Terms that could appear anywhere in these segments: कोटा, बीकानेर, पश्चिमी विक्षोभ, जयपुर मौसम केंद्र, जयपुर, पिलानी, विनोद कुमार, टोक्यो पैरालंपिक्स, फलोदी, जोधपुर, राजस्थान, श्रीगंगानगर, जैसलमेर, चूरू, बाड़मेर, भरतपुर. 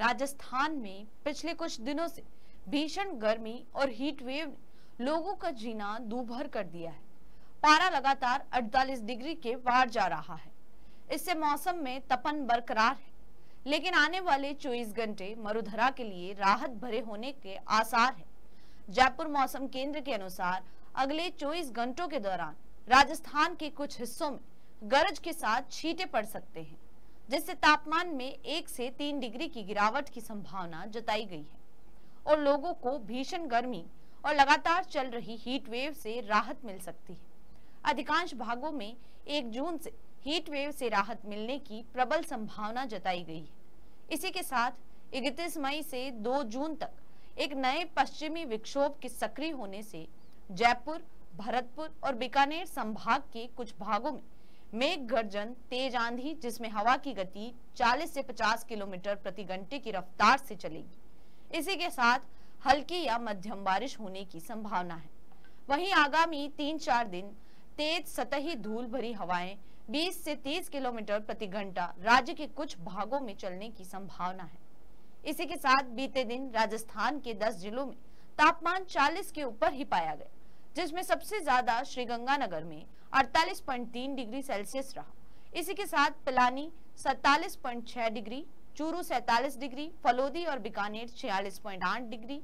राजस्थान में पिछले कुछ दिनों से भीषण गर्मी और हीट वेव लोगों का जीना दूभर कर दिया है। पारा लगातार 48 डिग्री के बाहर जा रहा है। इससे मौसम में तपन बरकरार है, लेकिन आने वाले 24 घंटे मरुधरा के लिए राहत भरे होने के आसार है। जयपुर मौसम केंद्र के अनुसार अगले 24 घंटों के दौरान राजस्थान के कुछ हिस्सों में गरज के साथ छींटे पड़ सकते हैं, जिससे तापमान में 1 से 3 डिग्री की गिरावट की संभावना जताई गई है और लोगों को भीषण गर्मी और लगातार चल रही हीट वेव से राहत मिल सकती है। अधिकांश भागों में 1 जून से हीट वेव से राहत मिलने की प्रबल संभावना जताई गई है। इसी के साथ 31 मई से 2 जून तक एक नए पश्चिमी विक्षोभ के सक्रिय होने से जयपुर, भरतपुर और बीकानेर संभाग के कुछ भागों में मेघ गर्जन, तेज आंधी जिसमें हवा की गति 40 से 50 किलोमीटर प्रति घंटे की रफ्तार से चलेगी, इसी के साथ हल्की या मध्यम बारिश होने की संभावना है। वहीं आगामी 3-4 दिन तेज सतही धूल भरी हवाएं 20 से 30 किलोमीटर प्रति घंटा राज्य के कुछ भागों में चलने की संभावना है। इसी के साथ बीते दिन राजस्थान के 10 जिलों में तापमान 40 के ऊपर ही पाया गया, जिसमें सबसे ज्यादा श्रीगंगानगर में 48.3 डिग्री सेल्सियस रहा। इसी के साथ पिलानी 47.6 डिग्री, चूरू 47 डिग्री, फलोदी और बीकानेर 46.8 degree,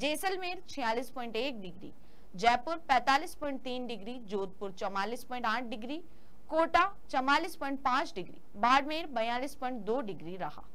जैसलमेर 46.1 degree, जयपुर 45.3 degree, जोधपुर 44.8 degree, कोटा 44.5 degree, बाड़मेर 42.2 degree रहा।